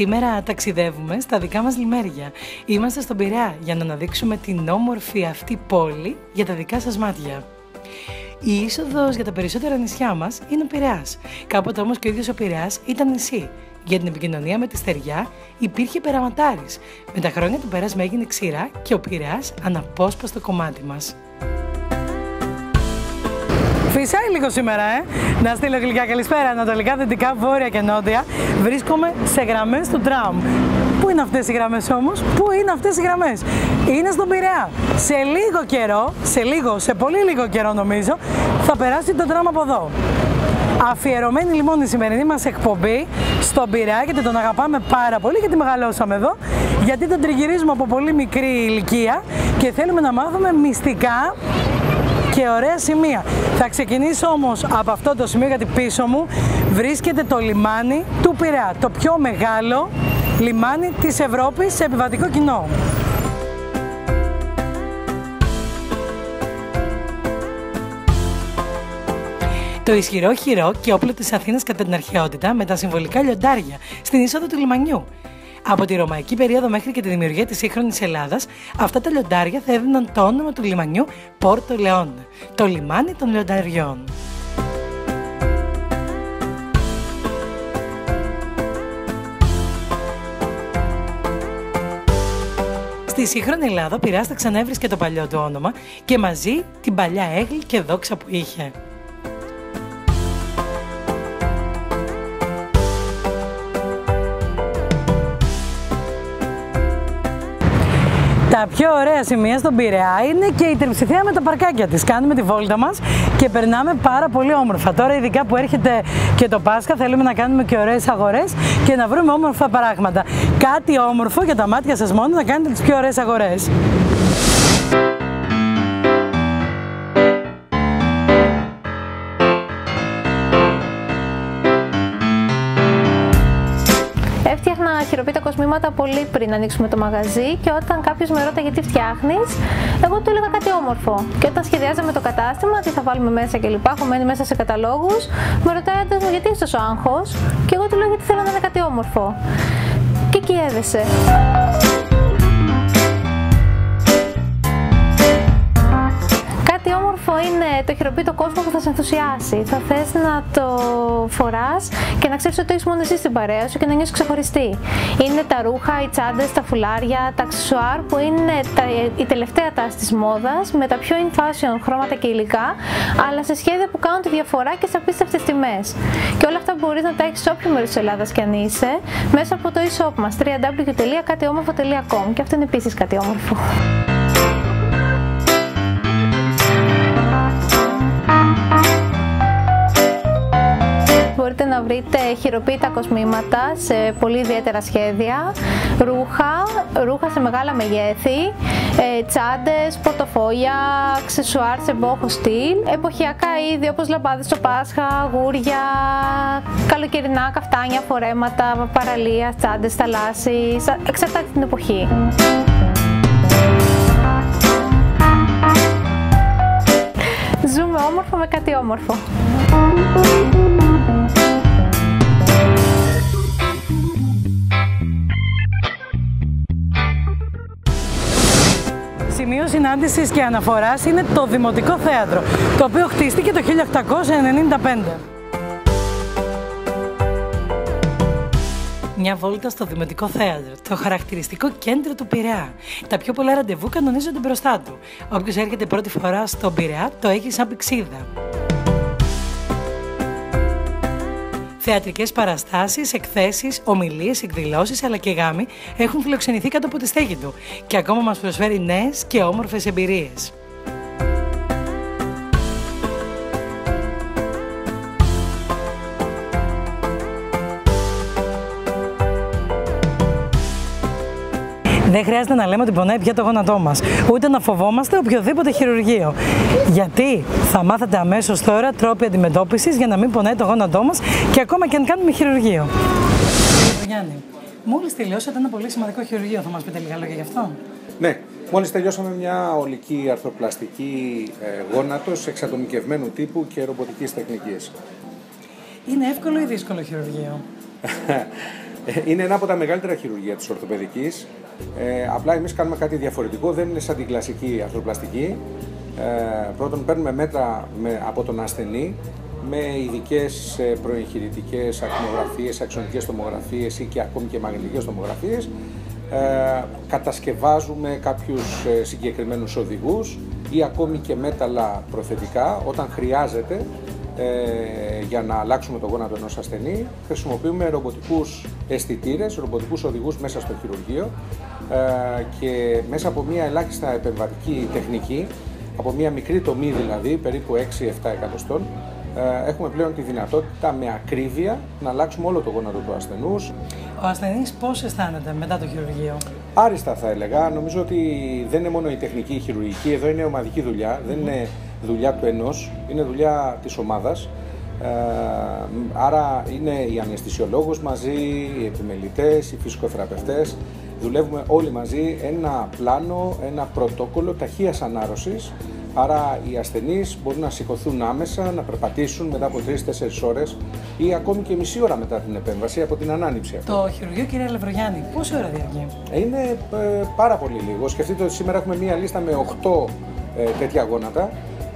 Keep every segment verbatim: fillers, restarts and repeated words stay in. Σήμερα ταξιδεύουμε στα δικά μας λιμέρια. Είμαστε στον Πειραιά για να αναδείξουμε την όμορφη αυτή πόλη για τα δικά σας μάτια. Η είσοδος για τα περισσότερα νησιά μας είναι ο Πειραιάς. Κάποτε όμως και ο ίδιος ο Πειραιάς ήταν νησί. Για την επικοινωνία με τη στεριά υπήρχε περαματάρης. Με τα χρόνια του Πειραιάς έγινε ξηρά και ο Πειραιάς αναπόσπαστο κομμάτι μας. Φυσάει λίγο σήμερα, ε! Να στείλω γλυκά καλησπέρα, ανατολικά, δυτικά, βόρεια και νότια. Βρίσκομαι σε γραμμές του τραμ. Πού είναι αυτές οι γραμμές όμως, πού είναι αυτές οι γραμμές? Είναι στον Πειραιά. Σε λίγο καιρό, σε λίγο, σε πολύ λίγο καιρό νομίζω, θα περάσει το τραμ από εδώ. Αφιερωμένη λοιπόν η σημερινή μας εκπομπή στον Πειραιά, γιατί τον αγαπάμε πάρα πολύ, γιατί μεγαλώσαμε εδώ, γιατί τον τριγυρίζουμε από πολύ μικρή ηλικία και θέλουμε να μάθουμε μυστικά και ωραία σημεία. Θα ξεκινήσω όμως από αυτό το σημείο, γιατί πίσω μου βρίσκεται το λιμάνι του Πειραιά, το πιο μεγάλο λιμάνι της Ευρώπης σε επιβατικό κοινό. Το ισχυρό χειρό και όπλο της Αθήνας κατά την αρχαιότητα με τα συμβολικά λιοντάρια στην είσοδο του λιμανιού. Από τη ρωμαϊκή περίοδο μέχρι και τη δημιουργία της σύγχρονης Ελλάδας, αυτά τα λιοντάρια θα έδιναν το όνομα του λιμανιού Πόρτο Λεόν, το λιμάνι των λιονταριών. Στη σύγχρονη Ελλάδα ο Πειραιάς θα ξανέβρισκε το παλιό του όνομα και μαζί την παλιά έγκλη και δόξα που είχε. Τα πιο ωραία σημεία στον Πειραιά είναι και η τριψηθέα με τα παρκάκια της. Κάνουμε τη βόλτα μας και περνάμε πάρα πολύ όμορφα. Τώρα ειδικά που έρχεται και το Πάσχα θέλουμε να κάνουμε και ωραίες αγορές και να βρούμε όμορφα πράγματα. Κάτι όμορφο για τα μάτια σας μόνο, να κάνετε τις πιο ωραίες αγορές. Χειροποίητα κοσμήματα πολύ πριν ανοίξουμε το μαγαζί, και όταν κάποιος με ρώτα γιατί φτιάχνεις, εγώ του έλεγα κάτι όμορφο. Και όταν σχεδιάζαμε το κατάστημα, τι θα βάλουμε μέσα κλπ., έχω μένει μέσα σε καταλόγους, με ρωτάει άντρας μου γιατί είσαι τόσο άγχος, και εγώ του λέω γιατί θέλω να είναι κάτι όμορφο. Και εκεί έδεσε. Είναι το χειροποίητο κόσμο που θα σε ενθουσιάσει. Θα θες να το φοράς και να ξέρεις ότι το έχεις μόνο εσύ στην παρέα σου και να νιώσεις ξεχωριστή. Είναι τα ρούχα, οι τσάντες, τα φουλάρια, τα αξεσουάρ που είναι τα, η τελευταία τάση της μόδας, με τα πιο in fashion χρώματα και υλικά, αλλά σε σχέδια που κάνουν τη διαφορά και σε απίστευτες τιμές. Και όλα αυτά μπορείς να τα έχεις σε όποιο μέρος της Ελλάδας κι αν είσαι, μέσα από το e-shop μας double-u double-u double-u τελεία κάτι όμορφο τελεία com, και αυτό είναι επίσης κάτι όμορφο. Μπορείτε να βρείτε χειροποίητα κοσμήματα σε πολύ ιδιαίτερα σχέδια, ρούχα, ρούχα σε μεγάλα μεγέθη, τσάντες, πορτοφόλια, αξεσουάρ σε μπόχο στυλ, εποχιακά είδη όπως λαμπάδες στο Πάσχα, γούρια, καλοκαιρινά καφτάνια, φορέματα, παραλία, τσάντες, θαλάσσις, εξαρτάται την εποχή. Ζούμε όμορφο με κάτι όμορφο. Σημείο συνάντησης και αναφοράς είναι το Δημοτικό Θέατρο, το οποίο χτίστηκε το χίλια οκτακόσια ενενήντα πέντε. Μια βόλτα στο Δημοτικό Θέατρο, το χαρακτηριστικό κέντρο του Πειραιά. Τα πιο πολλά ραντεβού κανονίζονται μπροστά του. Όποιος έρχεται πρώτη φορά στον Πειραιά το έχει σαν πηξίδα. Θεατρικές παραστάσεις, εκθέσεις, ομιλίες, εκδηλώσεις αλλά και γάμοι έχουν φιλοξενηθεί κάτω από τη στέγη του και ακόμα μας προσφέρει νέες και όμορφες εμπειρίες. Δεν χρειάζεται να λέμε ότι πονάει πια το γόνατό μας, ούτε να φοβόμαστε οποιοδήποτε χειρουργείο. Γιατί θα μάθετε αμέσως τώρα τρόποι αντιμετώπισης για να μην πονάει το γόνατό μας και ακόμα και αν κάνουμε χειρουργείο. Γιάννη, μόλις τελειώσατε ένα πολύ σημαντικό χειρουργείο, θα μας πείτε λίγα λόγια γι' αυτό? Ναι, μόλις τελειώσαμε μια ολική αρθροπλαστική γόνατος εξατομικευμένου τύπου και ρομποτικής τεχνικής. Είναι εύκολο ή δύσκολο χειρουργείο? Είναι ένα από τα μεγαλύτερα χειρουργεία της ορθοπαιδικής. Ε, απλά εμείς κάνουμε κάτι διαφορετικό, δεν είναι σαν την κλασική αρθροπλαστική. Ε, πρώτον, παίρνουμε μέτρα με, από τον ασθενή με ειδικές προεγχειρητικές ακτινογραφίες, αξονικές τομογραφίες ή και ακόμη και μαγνητικές τομογραφίες. Ε, κατασκευάζουμε κάποιους συγκεκριμένους οδηγούς ή ακόμη και μέταλλα προθετικά όταν χρειάζεται. Ε, για να αλλάξουμε το γόνατο ενός ασθενή, χρησιμοποιούμε ρομποτικούς αισθητήρες, ρομποτικούς οδηγούς μέσα στο χειρουργείο ε, και μέσα από μια ελάχιστα επεμβατική τεχνική, από μια μικρή τομή δηλαδή, περίπου έξι εφτά εκατοστών, ε, έχουμε πλέον τη δυνατότητα με ακρίβεια να αλλάξουμε όλο το γόνατο του ασθενούς. Ο ασθενής πώς αισθάνεται μετά το χειρουργείο? Άριστα θα έλεγα. Νομίζω ότι δεν είναι μόνο η τεχνική, η χειρουργική, εδώ είναι ομαδική δουλειά, mm-hmm. δεν είναι δουλειά του ενός, είναι δουλειά της ομάδας. Ε, άρα είναι οι αναισθησιολόγος μαζί, οι επιμελητές, οι φυσικοθεραπευτές. Δουλεύουμε όλοι μαζί ένα πλάνο, ένα πρωτόκολλο ταχείας ανάρρωσης. Άρα οι ασθενείς μπορούν να σηκωθούν άμεσα, να περπατήσουν μετά από τρεις τέσσερις ώρες ή ακόμη και μισή ώρα μετά την επέμβαση, από την ανάνυψη. Το χειρουργείο, κύριε Αλαβρογιάννη, πόση ώρα διαρκεί? Είναι ε, πάρα πολύ λίγο. Σκεφτείτε ότι σήμερα έχουμε μία λίστα με οκτώ ε, τέτοια γόνατα.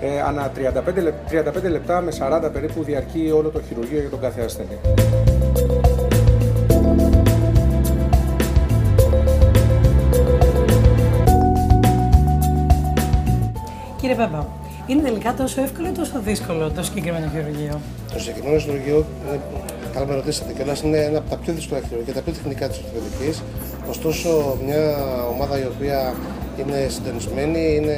Ε, ανά τριάντα πέντε, τριάντα πέντε λεπτά με σαράντα περίπου διαρκεί όλο το χειρουργείο για τον κάθε ασθενή. Κύριε Πέμπα, είναι τελικά τόσο εύκολο ή τόσο δύσκολο το συγκεκριμένο χειρουργείο? Το συγκεκριμένο χειρουργείο, καλά με ρωτήσατε κιόλας, είναι ένα από τα πιο δύσκολα χειρουργεία, τα πιο τεχνικά της ορθοπαιδικής. Ωστόσο, μια ομάδα η οποία είναι συντονισμένη, είναι,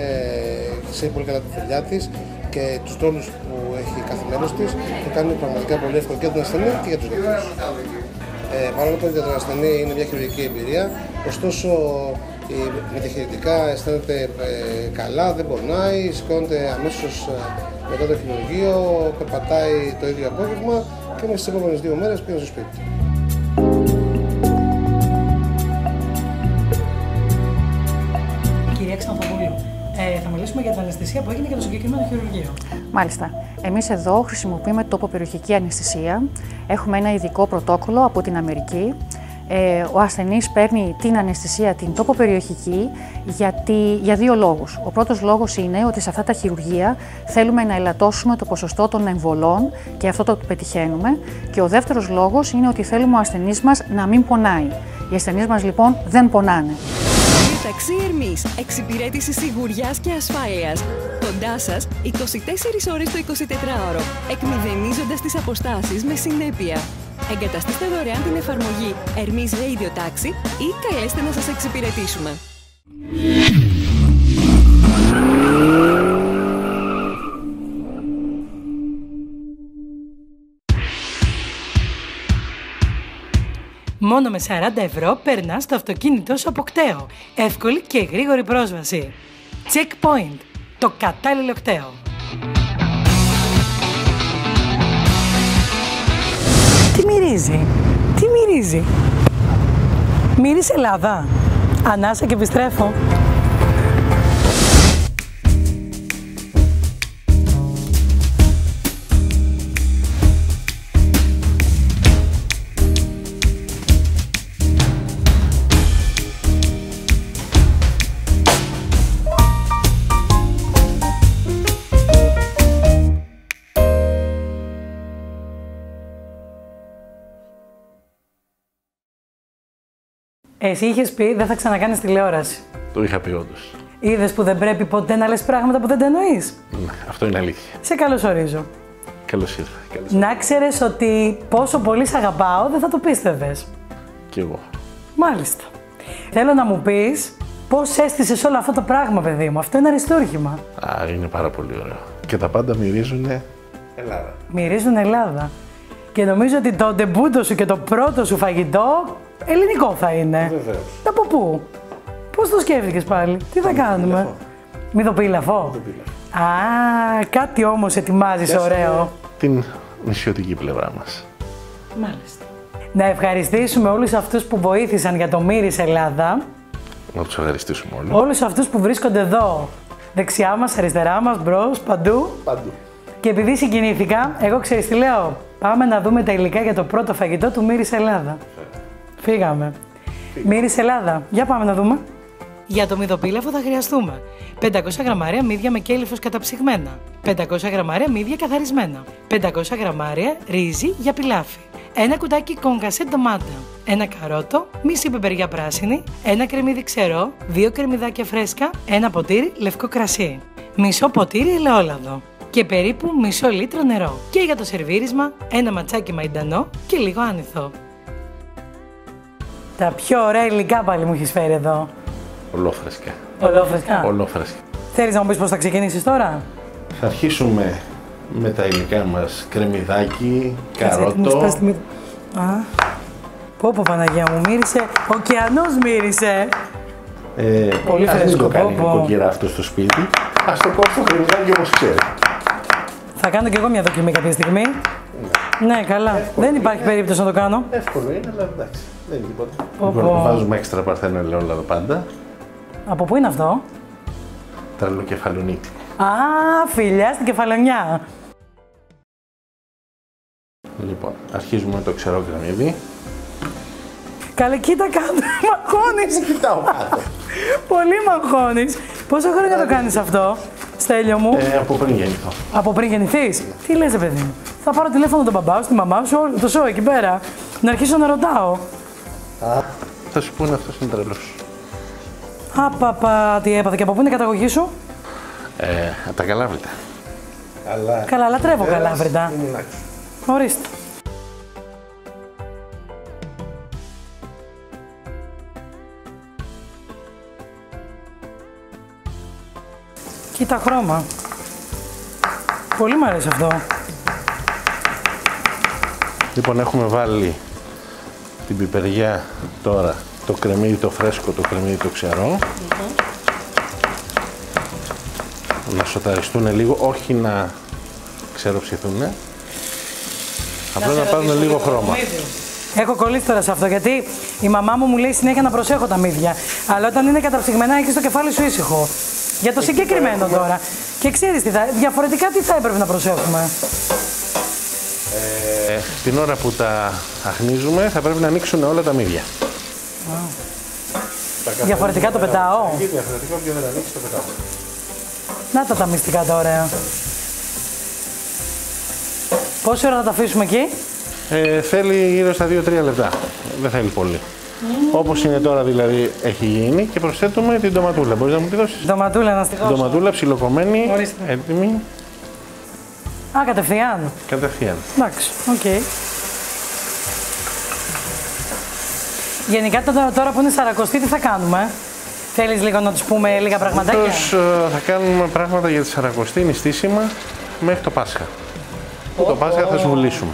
ξέρει πολύ καλά τη δουλειά της και τους ρόλους που έχει κάθε μέλος της, το κάνει πραγματικά πολύ εύκολο και για τον ασθενή και για τους γιατρούς. Ε, παρόλο που για τον ασθενή είναι μια χειρουργική εμπειρία, ωστόσο η μεταχειρητικά αισθάνεται ε, καλά, δεν πονάει, σηκώνεται αμέσως μετά το χειρουργείο, περπατάει το ίδιο απόγευμα και μέσα στις επόμενες δύο μέρες πήγαινε στο σπίτι. Ε, θα μιλήσουμε για την αναισθησία που έγινε για το συγκεκριμένο χειρουργείο. Μάλιστα. Εμείς εδώ χρησιμοποιούμε τοποπεροχική αναισθησία. Έχουμε ένα ειδικό πρωτόκολλο από την Αμερική. Ε, ο ασθενής παίρνει την αναισθησία, την τοποπεριοχική, γιατί, για δύο λόγους. Ο πρώτος λόγος είναι ότι σε αυτά τα χειρουργεία θέλουμε να ελαττώσουμε το ποσοστό των εμβολών και αυτό το πετυχαίνουμε. Και ο δεύτερος λόγος είναι ότι θέλουμε ο ασθενής μας να μην πονάει. Οι ασθενείς μας λοιπόν δεν πονάνε. Ταξί Ερμής, εξυπηρέτηση σιγουριάς και ασφάλειας. Κοντά σας, είκοσι τέσσερις ώρες το εικοσιτετράωρο, εκμηδενίζοντας τις αποστάσεις με συνέπεια. Εγκαταστήστε δωρεάν την εφαρμογή Ερμής Radio Taxi ή καλέστε να σας εξυπηρετήσουμε. Μόνο με σαράντα ευρώ περνάς το αυτοκίνητό σου από κταίο. Εύκολη και γρήγορη πρόσβαση. Checkpoint. Το κατάλληλο κταίο. Τι μυρίζει? Τι μυρίζει? Μύρισε Ελλάδα. Ανάσα και επιστρέφω. Εσύ είχες πει δεν θα ξανακάνεις τηλεόραση. Το είχα πει όντως. Είδες που δεν πρέπει ποτέ να λες πράγματα που δεν τα εννοείς. Ναι, αυτό είναι αλήθεια. Σε καλωσορίζω. Καλώς ήρθα. Να ξέρεις ότι πόσο πολύ σ' αγαπάω δεν θα το πίστευες. Κι εγώ. Μάλιστα. Θέλω να μου πεις πώς αίσθησες όλο αυτό το πράγμα, παιδί μου. Αυτό είναι αριστούργημα. Α, είναι πάρα πολύ ωραίο. Και τα πάντα μυρίζουνε Ελλάδα. Μυρίζουν Ελλάδα. Και νομίζω ότι το ντεμπούτο σου και το πρώτο σου φαγητό ελληνικό θα είναι. Βεβαίως. Από πού? Πώς το σκέφτηκες πάλι? Τι θα κάνουμε? Μυδοπίλαφο. Α, κάτι όμως ετοιμάζεις ωραίο. Την νησιωτική πλευρά μας. Μάλιστα. Να ευχαριστήσουμε όλους αυτούς που βοήθησαν για το Μύρισε Ελλάδα. Να τους ευχαριστήσουμε όλοι. Όλους αυτούς που βρίσκονται εδώ. Δεξιά μας, αριστερά μας, μπρος, παντού. Παντού. Και επειδή συγκινήθηκα, εγώ ξέρεις τι λέω. Πάμε να δούμε τα υλικά για το πρώτο φαγητό του Μύρισε Ελλάδα. Φύγαμε. Φύγαμε. Μύρισε Ελλάδα. Για πάμε να δούμε. Για το μυδοπίλαφο θα χρειαστούμε πεντακόσια γραμμάρια μύδια με κέλυφος καταψυγμένα, πεντακόσια γραμμάρια μύδια καθαρισμένα, πεντακόσια γραμμάρια ρύζι για πιλάφι, ένα κουτάκι κονκασέ ντομάτα, ένα καρότο, μισή πιπεριά πράσινη, ένα κρεμμύδι ξερό, δύο κρεμμυδάκια φρέσκα, ένα ποτήρι λευκό κρασί, μισό ποτήρι ελαιόλαδο και περίπου μισό λίτρο νερό. Και για το σερβίρισμα ένα ματσάκι μαϊντανό και λίγο άνηθο. Τα πιο ωραία υλικά πάλι μου έχεις φέρει εδώ. Ολόφρεσκα. Ολόφρεσκα. Ολόφρεσκα. Θέλεις να μου πεις πώς θα ξεκινήσεις τώρα? Θα αρχίσουμε με τα υλικά μας. Κρεμμυδάκι, καρότο. Πες τη μη... Πω πω Παναγία μου, μύρισε. Ωκεανός μύρισε. Ε, Πολύ φρέσκο. Ας μην το κάνει νοικοκυρά αυτό στο σπίτι. Ας το κόψω το κρεμμυδάκι όπως ξέρει. Θα κάνω και εγώ μια δοκιμή κάποια στιγμή. Ναι, ναι, καλά. Εύκολο. Δεν υπάρχει είναι. περίπτωση να το κάνω. Εύκολο είναι, αλλά εντάξει. Δεν είναι τίποτα. Πω, πω. Βάζουμε έξτρα παρθένο ελαιόλαδο πάντα. Από πού είναι αυτό? Τρελοκεφαλονίτη. Α, φιλιά στην κεφαλονιά. Λοιπόν, αρχίζουμε με το ξερό κρεμμύδι. Καλέ, κοίτα κάτω, μαγχώνεις. Κοιτάω κάτω. Πολύ μαγχώνεις. Πόσο χρόνια το κάνεις αυτό, Στέλιο μου? Ε, από πριν γεννηθώ. Από πριν γεννηθείς? Yeah. Τι λες, παιδί μου? Θα πάρω τηλέφωνο τον μπαμπά σου, τη μαμά σου, το σώμα εκεί πέρα. Να αρχίσω να ρωτάω. Α, θα σου πούνε αυτός είναι τρελός. Απαπα, τι έπαθε. Και από πού είναι η καταγωγή σου? Ε, από τα Καλάβρητα. Αλλά... Καλά, λατρεύω Καλάβρητα. Ορίστε. Κοίτα χρώμα. Πολύ μου αρέσει αυτό. Λοιπόν, έχουμε βάλει την πιπεριά τώρα. Το κρεμμύδι το φρέσκο, το κρεμμύδι το ξερό. Mm-hmm. Να σοταριστούν λίγο, όχι να ξεροψηθούν. Ναι. Απλώς να πάρουν λίγο χρώμα. Έχω κολλήσει τώρα σε αυτό, γιατί η μαμά μου μου λέει συνέχεια να προσέχω τα μύδια. Αλλά όταν είναι καταψυγμένα έχεις το κεφάλι σου ήσυχο. Για το συγκεκριμένο τώρα. Και ξέρεις τι θα, διαφορετικά τι θα έπρεπε να προσέχουμε. Ε, την ώρα που τα αχνίζουμε θα πρέπει να ανοίξουν όλα τα μύδια. Wow. Διαφορετικά το πετάω. Διαφορετικά όποιο δεν ανοίξει το πετάω. Να τα τα μυστικά τα ωραία. Πόση ώρα θα τα αφήσουμε εκεί? Ε, θέλει γύρω στα δύο με τρία λεπτά. Δεν θέλει πολύ. Mm. Όπως είναι τώρα δηλαδή έχει γίνει και προσθέτουμε την ντοματούλα. Μπορείς να μου τη δώσεις? Ντοματούλα να στη δώσω. Ντοματούλα ψιλοκομμένη, ορίστε, έτοιμη. Α, κατευθείαν. Κατευθείαν. Εντάξει, οκ. Okay. Γενικά τώρα, τώρα που είναι σαρακοστή, τι θα κάνουμε? Θέλεις λίγο να τους πούμε λίγα πραγματάκια? Αυτός, θα κάνουμε πράγματα για τη σαρακοστή, είναι στήσιμα μέχρι το Πάσχα. Oh, το Πάσχα oh. θα σβουλήσουμε.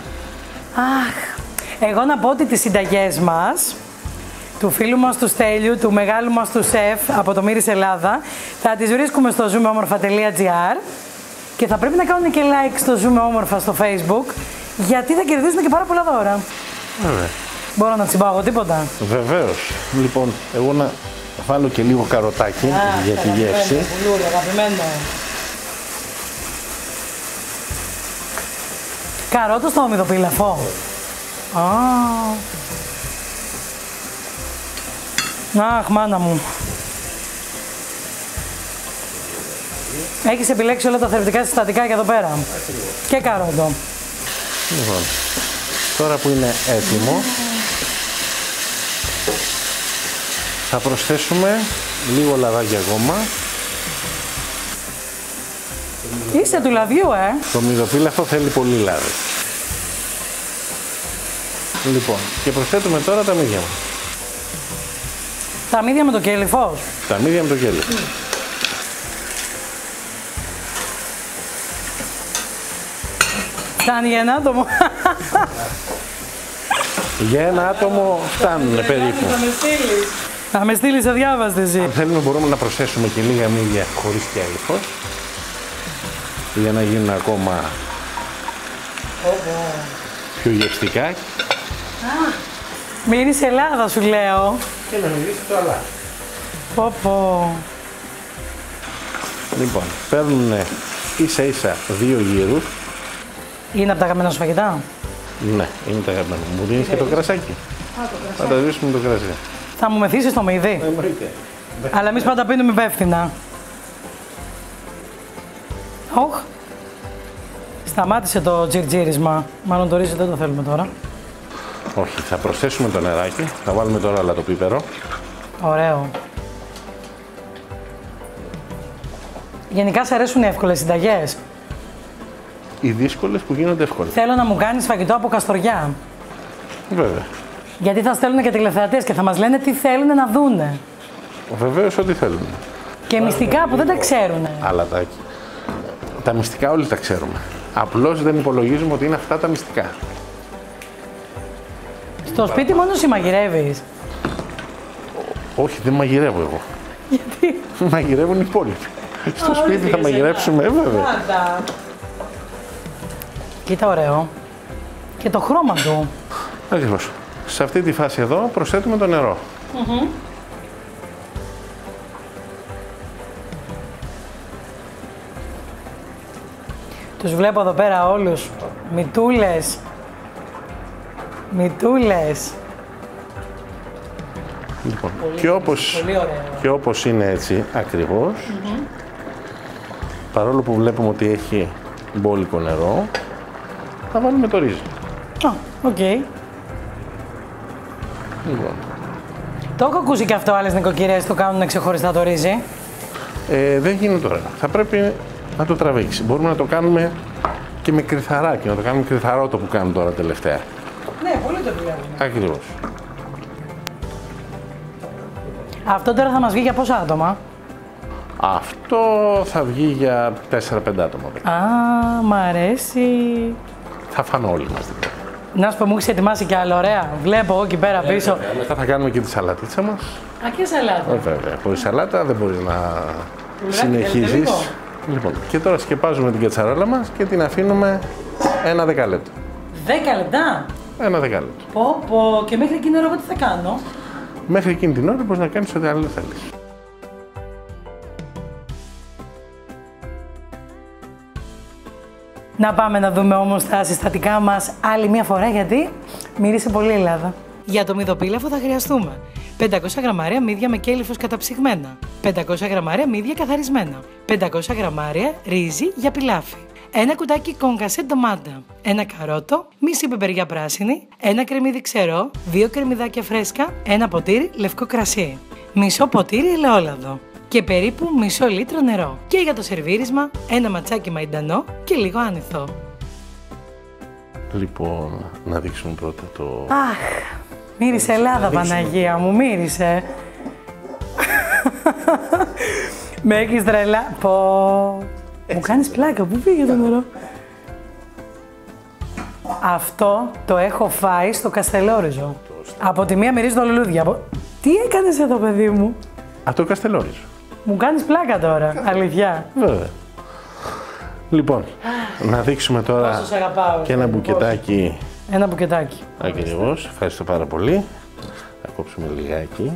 Αχ, εγώ να πω ότι τις συνταγές μας, του φίλου μας του Στέλιου, του μεγάλου μας του σεφ από το Μύρισε Ελλάδα, θα τις βρίσκουμε στο zoom όμορφα τελεία gr και θα πρέπει να κάνουν και like στο Zoom Όμορφα στο Facebook, γιατί θα κερδίσουν και πάρα πολλά δώρα. Βέβαια. Mm. Μπορώ να τσιμπάω τίποτα? Βεβαίως. Λοιπόν, εγώ να βάλω και λίγο καροτάκι yeah, για τη γεύση. Πουλούρι, αγαπημένο. Καρότο στο μυδοπίλαφο. Oh. Αχ, μάνα μου. Έχεις επιλέξει όλα τα θρεπτικά συστατικά και εδώ πέρα. Και καρότο. Λοιπόν, τώρα που είναι έτοιμο, θα προσθέσουμε λίγο λαδάκι ακόμα. Είσαι του λαδιού, ε! Το μυδοπίλαφο θέλει πολύ λάδι. Λοιπόν, και προσθέτουμε τώρα τα μύδια μας. Τα μύδια με το κέλυφος. Τα μύδια με το κέλυφος. Mm. Φτάνει για ένα άτομο. Για ένα άτομο φτάνουν περίπου. Θα με στείλεις αδιάβαστη εσύ. Αν θέλουμε μπορούμε να προσθέσουμε και λίγα μύδια χωρίς κέλυφος για να γίνουν ακόμα okay. πιο γευστικά. Α, μύρισε Ελλάδα σου λέω. Και να μυρίσει το αλάτι. Πω πω. Λοιπόν, παίρνουν ίσα ίσα δύο γύρους. Είναι από τα αγαπημένα σου φαγητά? Ναι, είναι τα αγαπημένα μου. Μου δίνεις και το κρασάκι. Θα τα ζήσουμε το κρασί. Θα μου μεθύσεις το μυδί. Αλλά εμείς πάντα πίνουμε υπεύθυνα. Όχ. Σταμάτησε το τζιρτζίρισμα. Μάλλον το ρύζι δεν το θέλουμε τώρα. Όχι, θα προσθέσουμε το νεράκι. Θα βάλουμε τώρα αλλά το πίπερο. Ωραίο. Γενικά σε αρέσουν οι εύκολες συνταγές. Οι δύσκολες που γίνονται εύκολες. Θέλω να μου κάνεις φαγητό από καστοριά. Βέβαια. Γιατί θα στέλνουν και τηλεθεατές και θα μας λένε τι θέλουν να δούνε. Βεβαίως ό,τι θέλουν. Και Άρα, μυστικά που δεν τα ξέρουν. Αλλά τα... τα μυστικά όλοι τα ξέρουμε. Απλώς δεν υπολογίζουμε ότι είναι αυτά τα μυστικά. Στο σπίτι μόνο εσύ μαγειρεύεις. Όχι, δεν μαγειρεύω εγώ. Γιατί? Μαγειρεύουν οι υπόλοιποι. Στο σπίτι θα μαγειρέψουμε, βέβαια. Κοίτα, ωραίο. Και το χρώμα του. Ακριβώς. Σε αυτή τη φάση εδώ προσθέτουμε το νερό. Mm-hmm. Τους βλέπω εδώ πέρα όλους. Μητούλες. Μητούλες. Λοιπόν, πολύ, και, όπως, πολύ και όπως είναι έτσι ακριβώς, mm-hmm. παρόλο που βλέπουμε ότι έχει μπόλικο νερό, θα βάλουμε το ρύζι. Α, οκ. Λοιπόν. Το έχω ακούσει και αυτό, άλλες νοικοκυρές το κάνουν ξεχωριστά το ρύζι. Ε, δεν γίνεται τώρα. Θα πρέπει να το τραβήξει. Μπορούμε να το κάνουμε και με κρυθαράκι, να το κάνουμε κρυθαρό το που κάνουμε τώρα τελευταία. Ναι, πολύ το δουλεύουμε. Ακριβώς. Αυτό τώρα θα μας βγει για πόσα άτομα? Αυτό θα βγει για τέσσερα πέντε άτομα. Α, μ' αρέσει. Θα φανώ όλοι μας. Να σου πω, μου έχεις ετοιμάσει κι άλλο, ωραία. Βλέπω εγώ εκεί πέρα ε, πίσω. Βέβαια. Μετά θα κάνουμε και τη σαλατίτσα μας. Α, και σαλάτα. Ε, βέβαια, χωρίς σαλάτα δεν μπορείς να Λουράκι, συνεχίζεις. Λοιπόν, και τώρα σκεπάζουμε την κατσαρόλα μας και την αφήνουμε ένα δεκάλεπτο. Δέκα λεπτά? Ένα δεκάλεπτο. Πω, πω. Και μέχρι εκείνη την ώρα τι θα κάνω? Μέχρι εκείνη την ώρα μπορείς να κάνεις ό,τι άλλο θέλεις. Να πάμε να δούμε όμως τα συστατικά μας άλλη μια φορά, γιατί μύρισε πολύ Ελλάδα. Για το μυδοπίλαφο θα χρειαστούμε πεντακόσια γραμμάρια μύδια με κέλυφος καταψυγμένα, πεντακόσια γραμμάρια μύδια καθαρισμένα, πεντακόσια γραμμάρια ρύζι για πιλάφι, ένα κουτάκι κονκασέ ντομάτα, ένα καρότο, μισή πιπεριά πράσινη, ένα κρεμμύδι ξερό, δύο κρεμμυδάκια φρέσκα, ένα ποτήρι λευκό κρασί, μισό ποτήρι ελαιόλαδο και περίπου μισό λίτρο νερό. Και για το σερβίρισμα, ένα ματσάκι μαϊντανό και λίγο άνηθο. Λοιπόν, να δείξουμε πρώτα το... Αχ, μύρισε Ελλάδα, Παναγία μου, μύρισε. Με έχεις τρελά... Πω... Μου κάνεις πλάκα, πού πήγε το νερό. Αυτό το έχω φάει στο Καστελόριζο. Από τη μία μυρίζει το λουλούδια. Τι έκανες εδώ, παιδί μου? Α, το Καστελόριζο. Μου κάνεις πλάκα τώρα, αλήθεια. Βέβαια. Λοιπόν, να δείξουμε τώρα και ένα μπουκετάκι. Ένα μπουκετάκι. Ακριβώς, ευχαριστώ πάρα πολύ. Θα κόψουμε λιγάκι.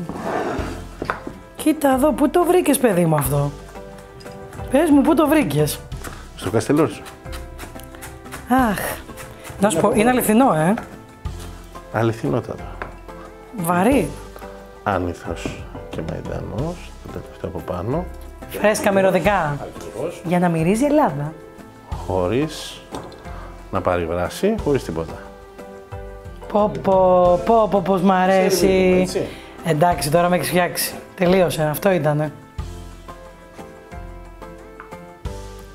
Κοίτα εδώ, πού το βρήκες, παιδί μου, αυτό? Πες μου, πού το βρήκες? Στο Καστελόριζο. Αχ, να σου πω, είναι αληθινό, ε. Αληθινότατο. Βαρύ. Άνηθος και μαϊντανός, το τελευταίο από πάνω. Φρέσκα μυρωδικά. Ακριβώς. Για να μυρίζει η Ελλάδα. Χωρίς να πάρει βράση, χωρίς τίποτα. Πω πω, πω πω πως μ' αρέσει. Εντάξει, τώρα με έχεις φτιάξει. Τελείωσε, αυτό ήτανε.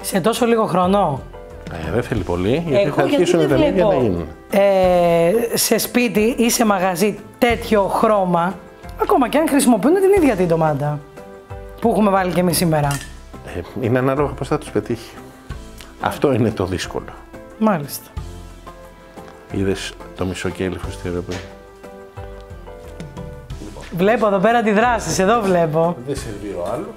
Σε τόσο λίγο χρονό. Ε, δεν θέλει πολύ, γιατί εγώ, θα αρχίσουν γιατί τα λόγια να γίνουν. Ε, σε σπίτι ή σε μαγαζί τέτοιο χρώμα, ακόμα και αν χρησιμοποιούν την ίδια την ντομάτα που έχουμε βάλει και εμείς σήμερα. Ε, είναι ανάλογα πώς θα τους πετύχει. Αυτό είναι το δύσκολο. Μάλιστα. Είδες το μισό κέλυφο στη ρεπή. Βλέπω εδώ πέρα τη δράση, εδώ βλέπω. Δεν σερβίρω άλλο.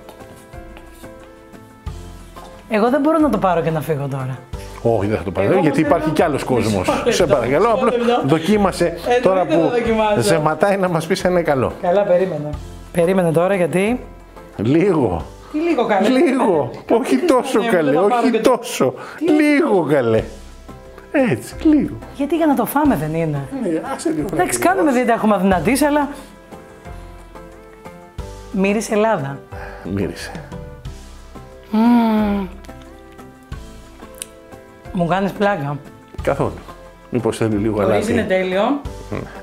Εγώ δεν μπορώ να το πάρω και να φύγω τώρα. Όχι, δεν θα το πάρω, γιατί υπάρχει κι άλλος κόσμος. Σε παρακαλώ, απλώς δοκίμασε τώρα που ζεματάει να μας πεις αν είναι καλό. Καλά, περίμενε. Περίμενε τώρα, γιατί... Λίγο. Τι λίγο καλέ. Λίγο. Όχι τόσο καλέ, όχι τόσο. Λίγο καλέ. Έτσι, κλείω. Γιατί για να το φάμε δεν είναι. Ναι, άσε λίγο. Εντάξει, κάνουμε δεν τα έχουμε αδυνατήσει, αλλά. Μύρισε Ελλάδα. Μύρισε. Mm. Μου κάνεις πλάκα. Καθόλου. Μήπως θέλει λίγο αλάτι. Χωρίς είναι τέλειο.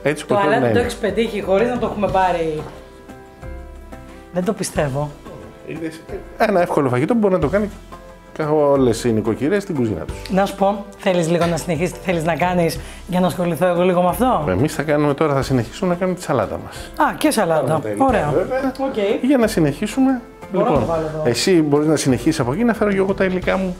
Έτσι το αλάτι είναι. Το έχεις πετύχει χωρίς να το έχουμε πάρει. Δεν το πιστεύω. Ένα εύκολο φαγητό που μπορεί να το κάνει όλες οι νοικοκυρές στην κουζίνα τους. Να σου πω, θέλεις λίγο να συνεχίσεις τι θέλεις να κάνεις για να ασχοληθώ εγώ λίγο με αυτό. Εμείς θα κάνουμε τώρα, θα συνεχίσουμε να κάνουμε τη σαλάτα μας. Α, και σαλάτα. Ωραία. Βέβαια, okay. Για να συνεχίσουμε. Μπορώ λοιπόν, να το εδώ. Εσύ μπορείς να συνεχίσεις από εκεί, να φέρω και εγώ τα υλικά μου.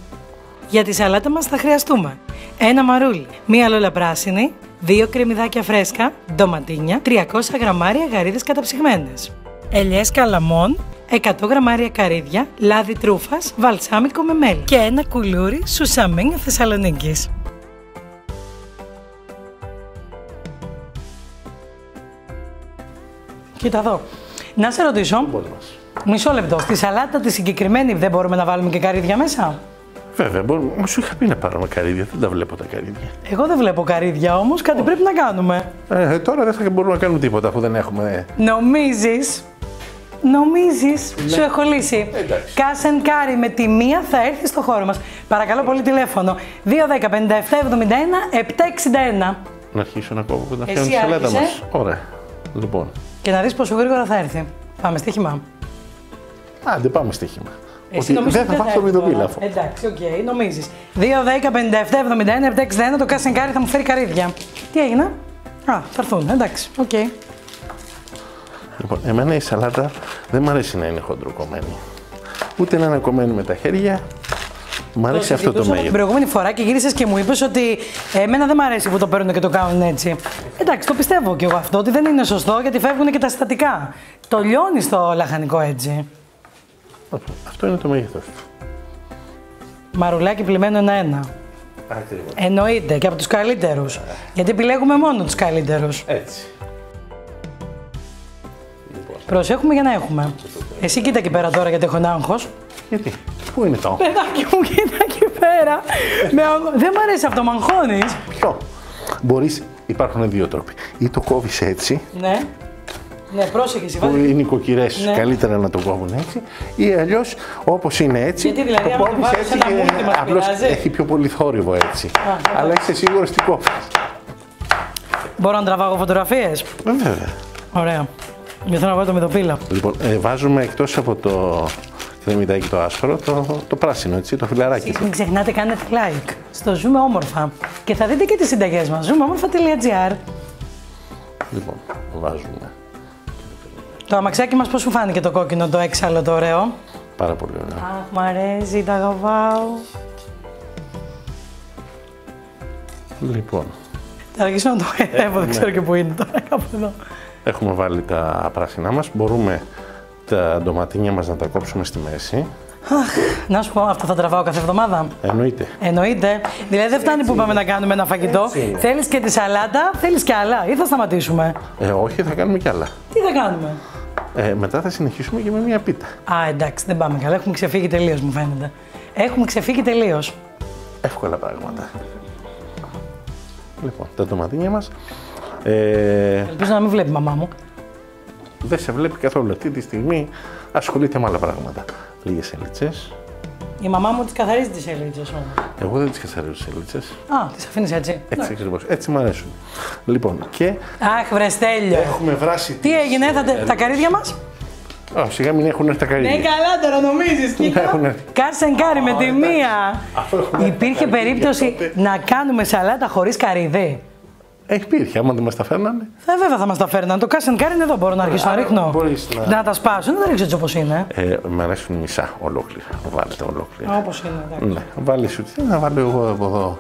Για τη σαλάτα μας θα χρειαστούμε ένα μαρούλι, μία λόλα πράσινη, δύο κρεμμυδάκια φρέσκα, ντοματίνια, τριακόσια γραμμάρια γαρίδες καταψυγμένες, ελιές καλαμών, εκατό γραμμάρια καρύδια, λάδι τρούφας, βαλσάμικο με μέλι και ένα κουλούρι σουσαμένια Θεσσαλονίκης. Κοίτα εδώ. Να σε ρωτήσω, μισό λεπτό, στη σαλάτα τη συγκεκριμένη δεν μπορούμε να βάλουμε και καρύδια μέσα? Βέβαια, μπορούμε. Όμως σου είχα πει να πάρουμε καρύδια, δεν τα βλέπω τα καρύδια. Εγώ δεν βλέπω καρύδια όμως, κάτι oh. πρέπει να κάνουμε. Ε, τώρα δεν θα μπορούμε να κάνουμε τίποτα αφού δεν έχουμε... Νομίζεις, νομίζεις, ναι. Σου έχω λύσει. Εντάξει. Cash and Carry με τη μία θα έρθει στο χώρο μας. Παρακαλώ πολύ τηλέφωνο, δύο ένα μηδέν πέντε επτά εβδομήντα ένα επτακόσια εξήντα ένα. Να αρχίσω να κόβω να φτιάχνω τη σαλάτα μας. Ωραία, λοιπόν. Και να δεις πόσο γρήγορα θα έρθει. Πάμε στοίχημα. Άντε, πάμε στοίχημα. Εσύ ότι δεν θα πάω στο μυδοπίλαφο. Εντάξει, οκ, okay, νομίζεις. δύο, δέκα, πενήντα επτά, εβδομήντα ένα, επτακόσια εξήντα ένα, το Cash and Carry θα μου φέρει καρύδια. Τι έγινε? Α, θα έρθουν, εντάξει, οκ. Okay. Λοιπόν, εμένα η σαλάτα δεν μ' αρέσει να είναι χοντροκομμένη. Ούτε να είναι κομμένη με τα χέρια. Μ' αρέσει αυτό το μέγεθος. Την προηγούμενη φορά και γύρισες και μου είπες ότι εμένα δεν μ' αρέσει που το παίρνουν και το κάνουν έτσι. Εντάξει, το πιστεύω κι εγώ αυτό, ότι δεν είναι σωστό γιατί φεύγουν και τα συστατικά. Το λιώνεις το λαχανικό έτσι. Αυτό είναι το μέγεθος του. Μαρουλάκι πλημμένο ένα-ένα. Ακριβώς. Εννοείται και από τους καλύτερους. Α. Γιατί επιλέγουμε μόνο τους καλύτερους. Έτσι. Προσέχουμε για να έχουμε. Εσύ κοίτα εκεί πέρα τώρα γιατί έχω ένα άγχος. Γιατί, πού είναι το άγχος? Παιδάκι μου, κοίτα εκεί πέρα. Με αγχ... Δεν μ' αρέσει αυτό, μ' αγχώνεις. Ποιο? Μπορείς, υπάρχουν δύο τρόποι. Ή το κόβεις έτσι. Ναι. Ναι, πρόσεχε, που οι νοικοκυρές ναι. καλύτερα να το κόβουν έτσι ή αλλιώς όπως είναι έτσι. Γιατί δηλαδή το κόβεις έτσι και απλώς έχει πιο πολύ θόρυβο έτσι. Α, αλλά είσαι σίγουρος τι κόβεις. Μπορώ να τραβάω φωτογραφίες? Βέβαια. Ωραία. Για να βάλω το μυδοπίλα. Λοιπόν, ε, βάζουμε εκτός από το κρεμμυδάκι το άσπρο το, το πράσινο, έτσι, το φιλαράκι. Μην ξεχνάτε, κάνετε like στο Ζούμε Όμορφα και θα δείτε και τις συνταγές μας. ζούμε όμορφα τελεία τζι άρ. Λοιπόν, βάζουμε. Το αμαξάκι μας πώς σου φάνηκε το κόκκινο, το έξαλλο, το ωραίο? Πάρα πολύ ωραίο. Αχ, μ' αρέσει, τα αγαπάω. Λοιπόν. Θα αρχίσω να το χαϊδεύω, δεν ξέρω και πού είναι τώρα, κάπου εδώ. Έχουμε βάλει τα πράσινά μας, μπορούμε τα ντοματίνια μας να τα κόψουμε στη μέση. Αχ, να σου πω, αυτό θα τραβάω κάθε εβδομάδα. Εννοείται. Εννοείται. Δηλαδή δεν φτάνει που πάμε να κάνουμε ένα φαγητό. Θέλεις και τη σαλάτα, θέλεις και άλλα ή θα σταματήσουμε? Ε, όχι, θα κάνουμε κι άλλα. Τι θα κάνουμε? Ε, μετά θα συνεχίσουμε και με μια πίτα. Α, εντάξει, δεν πάμε καλά. Έχουμε ξεφύγει τελείως, μου φαίνεται. Έχουμε ξεφύγει τελείως. Εύκολα πράγματα. Λοιπόν, τα ντοματίνια μας. Ε... Ελπίζω να μην βλέπει η μαμά μου. Δεν σε βλέπει καθόλου. Αυτή τη στιγμή ασχολείται με άλλα πράγματα. Λίγες σελίτσες. Η μαμά μου τις καθαρίζει τις σελίτσες όμως. Εγώ δεν τις καθαρίζω τις σελίτσες. Α, τις αφήνεις έτσι. Έτσι ακριβώς. Έτσι μου αρέσουν. Λοιπόν και. Αχ, βρε Στέλιο. Έχουμε βράσει. Τι τις... έγινε, θα... τα καρύδια μας. Α, σιγά μην έχουν έρθει τα καρύδια. Ναι, καλά τώρα νομίζεις. Cash and Carry με τη μία. Υπήρχε περίπτωση να κάνουμε σαλάτα χωρίς καρύδι? Υπήρχε, άμα δεν μας τα φέρνανε. Ε, βέβαια θα μας τα φέρνανε. Το Cash and Carry είναι εδώ. Μπορώ να αρχίσω να ρίχνω. Να... να τα σπάσω, να τα ρίξω έτσι όπως είναι. Ε, μ' αρέσουν μισά ολόκληρα. Βάλε τα ολόκληρα. Όπως είναι, εντάξει. Ναι, βάλε σου τι, να βάλω εγώ από εδώ.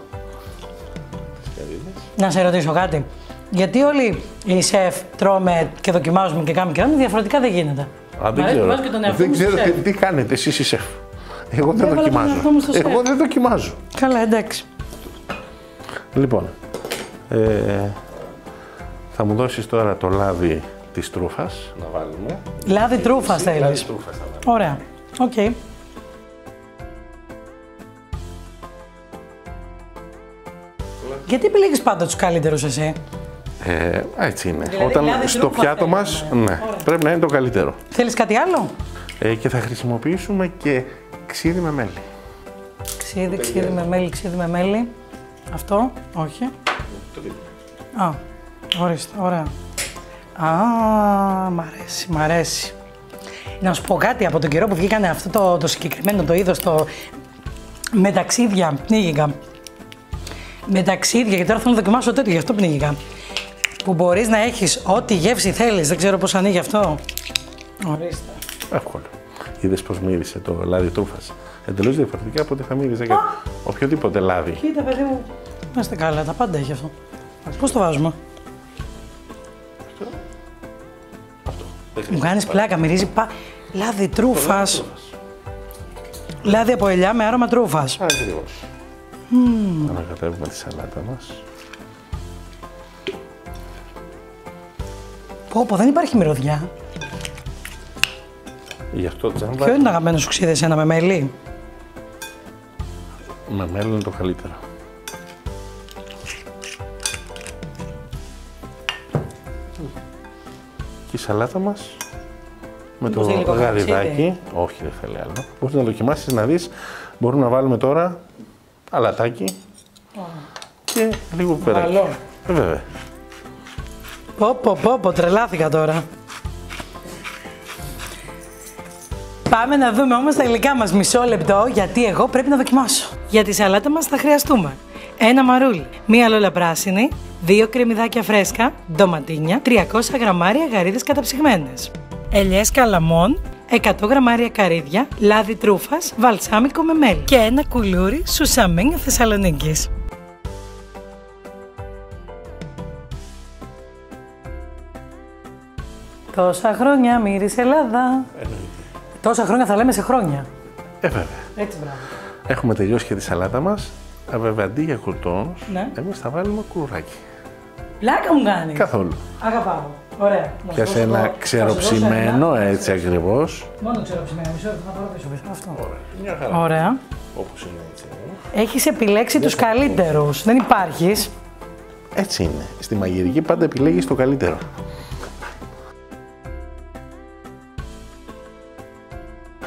Να σε ρωτήσω κάτι. Γιατί όλοι οι σεφ τρώμε και δοκιμάζουμε και κάνουμε και κάνουμε, διαφορετικά δεν γίνεται. Α, δεν ξέρω, και τον δεν ξέρω τι, τι κάνετε εσείς οι σεφ. Εγώ δεν, δεν δοκιμάζω. Εγώ δεν δοκιμάζω. Καλά, εντάξει. Λοιπόν. Ε, θα μου δώσεις τώρα το λάδι της τρούφας, να βάλουμε. Λάδι τρούφας θέλεις. Λάδι τρούφας θα βάλουμε. Ωραία. Οκ. Okay. Γιατί επιλέγεις πάντα τους καλύτερους εσύ? Ε, έτσι είναι. Δηλαδή, όταν δηλαδή, στο πιάτο μας, ναι, πρέπει να είναι το καλύτερο. Θέλεις κάτι άλλο? Ε, και θα χρησιμοποιήσουμε και ξύδι με μέλι. Ξύδι, ξύδι με μέλι, ξύδι με μέλι. Αυτό, όχι. Α, ορίστε, ωραία. Α, μ' αρέσει, μ' αρέσει. Να σου πω κάτι, από τον καιρό που βγήκανε αυτό το, το συγκεκριμένο το είδος, το με ταξίδια, πνίγηκα. Με ταξίδια, γιατί τώρα θέλω να δοκιμάσω τέτοιο, γι' αυτό πνίγηκα. Που μπορείς να έχεις ό,τι γεύση θέλεις, δεν ξέρω πώς ανοίγει αυτό. Ορίστε. Εύκολο. Είδες πώς μύρισε το λάδι τρούφας. Εντελώς διαφορετικά από ό,τι θα μύριζε για οποιοδήποτε λάδι. Κοίτα, παιδί μου. Είμαστε καλά, τα πάντα έχει αυτό. Πώς το βάζουμε? Αυτό. Αυτό. Μου κάνεις πλάκα, μυρίζει πα... λάδι τρούφας. Λάδι από ελιά με άρωμα τρούφας. Ακριβώς. Mm. Ανακατεύουμε τη σαλάτα μας. Πω πω, δεν υπάρχει μυρωδιά. Γι' αυτό τζάμπα... Ποιο είναι το αγαπημένο σου ξύδι εσένα, με μέλι? Με μέλι είναι το καλύτερο. Και η σαλάτα μας με το γαριδάκι. Όχι, δεν θέλει άλλο. Μπορείς να δοκιμάσεις να δεις. Μπορούμε να βάλουμε τώρα αλατάκι oh. και λίγο πιπεράκι. Ε, βέβαια. Πω πω πω πω, τρελάθηκα τώρα. Πάμε να δούμε όμως τα υλικά μας, μισό λεπτό, γιατί εγώ πρέπει να δοκιμάσω. Για τη σαλάτα μας θα χρειαστούμε ένα μαρούλι, μία λόλα πράσινη, δύο κρεμμυδάκια φρέσκα, ντοματίνια, τριακόσια γραμμάρια γαρίδες καταψυγμένες, ελιές καλαμών, εκατό γραμμάρια καρύδια, λάδι τρούφας, βαλσάμικο με μέλι και ένα κουλούρι σουσαμένια Θεσσαλονίκης. Τόσα χρόνια μύρισε Ελλάδα. Εννοείται. Τόσα χρόνια θα λέμε σε χρόνια. Ε, βέβαια. Έτσι, μπράβο. Έχουμε τελειώσει και τη σαλάτα μας. Βέβαια, αντί για κουρτόνους, ναι, εμείς θα βάλουμε κουρουράκι. Πλάκα μου κάνεις. Καθόλου. Αγαπάω. Ωραία. Πιάσε ένα το... ξεροψημένο, έτσι ακριβώς. Μόνο ξεροψημένο. Μισό λεπτό, θα πάρω πίσω. Αυτό. Ωραία. Μια χαρά. Ωραία. Όπως είναι έτσι. Έχεις επιλέξει τους καλύτερους. Δεν υπάρχεις. Έτσι είναι. Στη μαγειρική πάντα επιλέγεις το καλύτερο.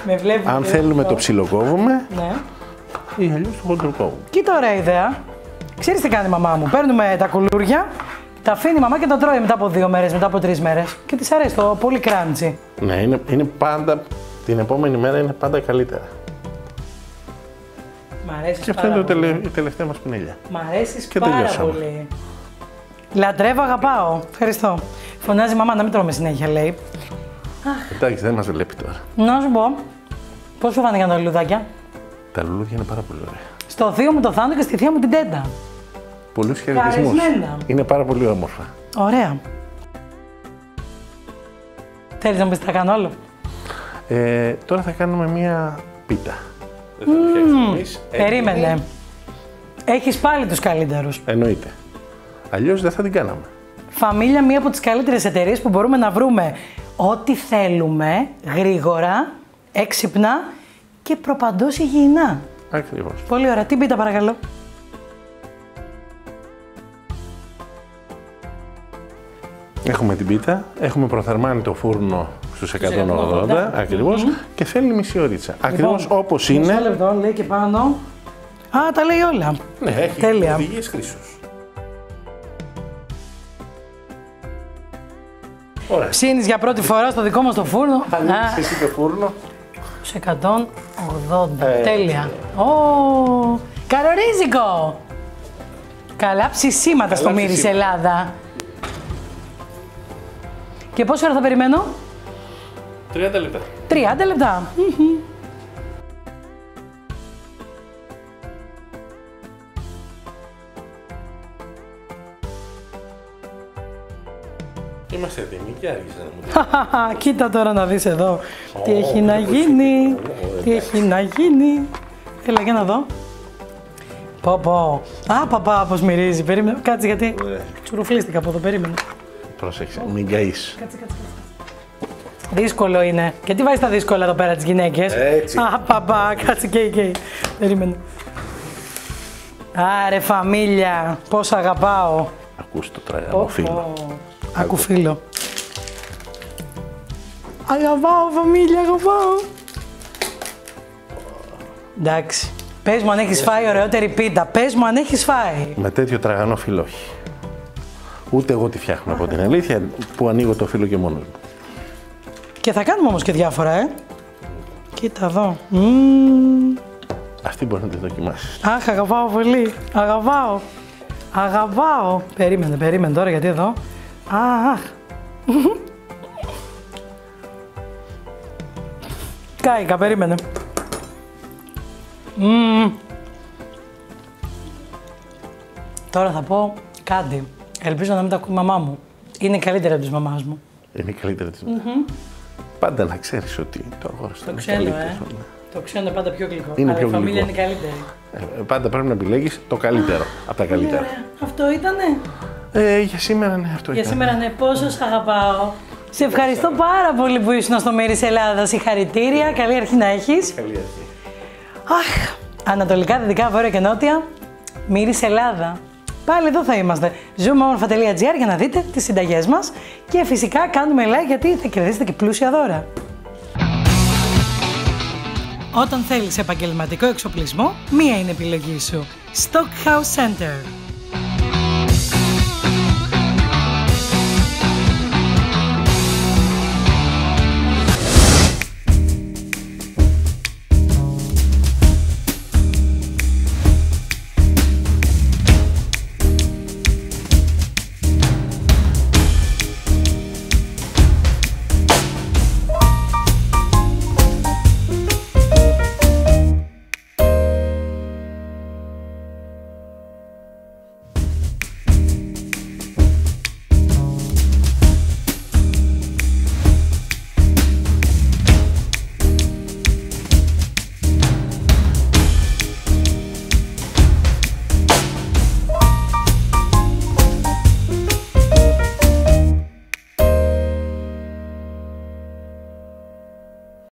Με αν θέλουμε το, το ψιλοκόβουμε, ναι, ή αλλιώς το χοντροκόβουμε. Κοίτα, ωραία ιδέα. Ξέρεις τι κάνει η μαμά μου? Παίρνουμε τα κουλούρια, τα αφήνει η μαμά και τα τρώει μετά από δύο μέρες, μετά από τρεις μέρες. Και της αρέσει το πολύ κράντσι. Ναι, είναι, είναι πάντα, την επόμενη μέρα είναι πάντα καλύτερα. Μ' αρέσει και αυτό είναι το τελε, η τελευταία μας πινέλια. Μ' αρέσει και πάρα τελειώσαμε. Πολύ. Λατρεύω, αγαπάω. Ευχαριστώ. Φωνάζει η μαμά να μην τρώμε συνέχεια, λέει. Εντάξει, δεν μας βλέπει τώρα. Να σου πω, πώς σου φάνηκαν τα λουλουδάκια? Τα λουλούδια είναι πάρα πολύ ωραία. Στο θείο μου το θάνατο και στη θεία μου την τέντα. Πολλούς χαιρετισμούς. Είναι πάρα πολύ όμορφα. Ωραία. Θέλεις να μου πεις τι θα κάνω άλλο? Ε, τώρα θα κάνουμε μία πίτα. Δεν θα τη φτιάξουμε εμείς. Περίμενε. Έχεις πάλι τους καλύτερους. Εννοείται. Αλλιώς δεν θα την κάναμε. Φαμίλια, μία από τις καλύτερες εταιρείες που μπορούμε να βρούμε ό,τι θέλουμε, γρήγορα, έξυπνα και προπαντός υγιεινά. Ακριβώς. Πολύ ωραία. Τι πίτα παρακαλώ. Έχουμε την πίτα, έχουμε προθερμάνει το φούρνο στους εκατόν ογδόντα, ακριβώς, mm-hmm. και θέλει μισή ωρίτσα. Λοιπόν, ακριβώς όπως είναι. Μισό λεπτό, λέει και πάνω. Α, τα λέει όλα. Ναι, έχει τέλεια. Οδηγίες χρήσεως. Ωραία. Ψήνεις για πρώτη φορά στο δικό μας το φούρνο. Θα ανοίξεις εσύ το φούρνο. Σε εκατόν ογδόντα. Ε, τέλεια. Ω, oh, καλορίζικο. Καλά ψησίματα. Καλά στο Μύρισε Ελλάδα. Και πόση ώρα θα περιμένω? τριάντα λεπτά. τριάντα λεπτά. Mm-hmm. Είμαστε έτοιμοι και άργησε να μου δείτε. Χαχαχα, κοίτα τώρα να δεις εδώ. Oh, τι έχει να γίνει, oh, τι έχει να γίνει. Έλα για να δω. Πω πω. Α, παπά, πως μυρίζει. Περίμενε. Κάτσε γιατί τσουρουφλίστηκα από εδώ, περίμενε. Πρόσεξε, μην καείς. Κάτσε, κάτσε, κάτσε. Δύσκολο είναι. Και τι βάζεις τα δύσκολα εδώ πέρα τις γυναίκες. Έτσι. Α, παπά, κάτσε, καίει, καίει. Περίμενε. Άρε Φαμίλια, πώς αγαπάω. Ακούς το τραγανό φίλο. Ακού φίλο. Αγαπάω Φαμίλια, αγαπάω. Εντάξει. Πες μου αν έχεις φάει ωραιότερη πίτα. Πες μου αν έχεις φάει. Με τέτοιο τραγανό φίλο όχι. Ούτε εγώ τη φτιάχνω από την αλήθεια που ανοίγω το φίλο και μόνο. Και θα κάνουμε όμως και διάφορα, ε. Κοίτα εδώ. Mm. Αυτή μπορεί να τη δοκιμάσεις. Αχ, αγαπάω πολύ. Αγαπάω. Αγαπάω. Περίμενε, περίμενε τώρα γιατί εδώ. Αχ. Κάηκα, περίμενε. Mm. Τώρα θα πω κάτι. Ελπίζω να μην τα ακούει η μαμά μου. Είναι καλύτερα από τη μαμά μου. Είναι καλύτερα από τη μαμά μου. Πάντα να ξέρεις ότι το αγόρι σου είναι καλύτερο. Το ξέρω, ε. Το ξέρω είναι πάντα πιο γλυκό. Είναι αλλά πιο η Φαμίλια γλυκό. Είναι καλύτερη. Ε, πάντα πρέπει να επιλέγεις το καλύτερο από τα καλύτερα. Αυτό ήτανε. Ε, για σήμερα ναι, αυτό για ήτανε. Για σήμερα ναι, πόσο σ' αγαπάω. Σε ευχαριστώ πάρα πολύ που ήσουν στο Μύρισε Ελλάδα. Συγχαρητήρια, ε. Καλή αρχή να έχεις. Καλή αρχή. Αχ, ανατολικά, δυτικά, βόρεια και νότια. Μύρισε Ελλάδα. Πάλι εδώ θα είμαστε. ζούμε όμορφα τελεία τζι άρ για να δείτε τις συνταγές μας και φυσικά κάνουμε like γιατί θα κερδίσετε και πλούσια δώρα. Όταν θέλεις επαγγελματικό εξοπλισμό, μία είναι επιλογή σου. Stockhouse Center.